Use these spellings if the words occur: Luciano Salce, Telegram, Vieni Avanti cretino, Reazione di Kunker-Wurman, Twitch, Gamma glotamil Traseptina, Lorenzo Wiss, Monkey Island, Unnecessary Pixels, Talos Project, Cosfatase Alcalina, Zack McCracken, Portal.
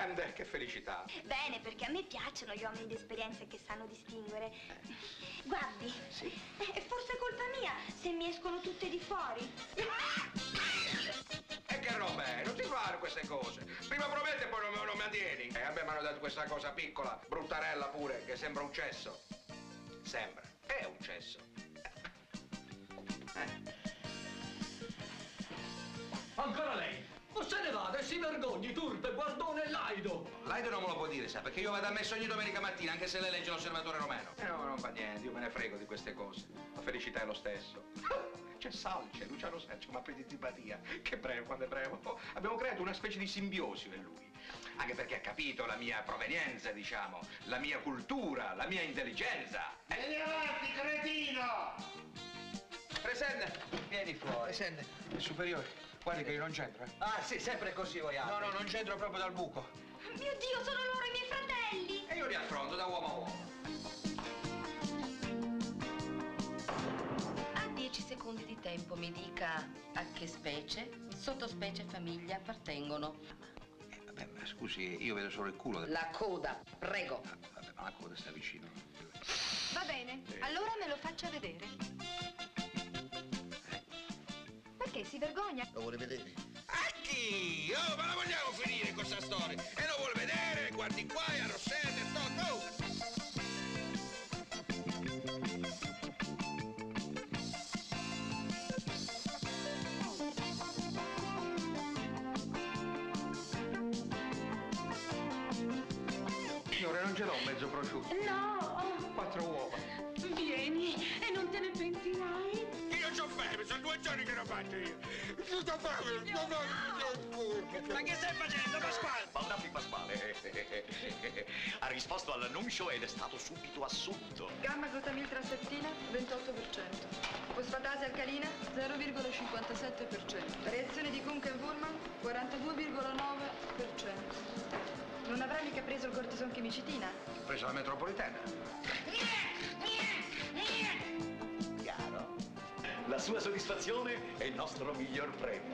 grande, che felicità. Bene, perché a me piacciono gli uomini d'esperienza che sanno distinguere. Guardi, sì. Forse è colpa mia se mi escono tutte di fuori. E che roba è? Non ti fare queste cose. Prima prometti e poi non mi addieni. A me mi hanno dato questa cosa piccola, bruttarella pure, che sembra un cesso. Sembra, è un cesso. Ancora lei! O se ne vada e si vergogni, turpe, guardone e laido! Laido non me lo può dire, sa, perché io vado a messa ogni domenica mattina, anche se le legge l'osservatore romano. No, non fa niente, io me ne frego di queste cose. La felicità è lo stesso. C'è Salce, Luciano Salce, una predizipatia. Che brevo, quando è brevo. Oh, abbiamo creato una specie di simbiosi per lui. Anche perché ha capito la mia provenienza, diciamo, la mia cultura, la mia intelligenza. Vieni avanti, cretino! Presente, vieni fuori. Presente, il superiore. Guardi che io non c'entro, eh? Ah, sì, sempre così voi altri. No, no, non c'entro proprio dal buco. Mio Dio, sono loro i miei fratelli! E io li affronto da uomo a uomo. A 10 secondi di tempo mi dica a che specie, sottospecie e famiglia appartengono. Vabbè, ma scusi, io vedo solo il culo. La coda, prego. Ah, vabbè, ma la coda sta vicino. Va bene, allora me lo faccia vedere. Perché si vergogna? Lo vuole vedere? Acchi! Oh, ma la vogliamo finire questa storia? E lo vuole vedere? Guardi qua e arrossete, no! Signore, non ce l'ho mezzo prosciutto. No! Oh. 4 uova. Vieni e non te ne pentirai. Io c'ho fame, sono 2 giorni che lo faccio io. Non sto fame, non ho fame. Ma che stai facendo, Pasquale? Baldaffi Pasquale ha risposto all'annuncio ed è stato subito assunto. Gamma glotamil Traseptina 28%. Cosfatase alcalina 0,57%. Reazione di Kunker-Wurman 42,9%. Non avrà mica preso il cortison chimicitina? Ho preso la metropolitana. La sua soddisfazione è il nostro miglior premio.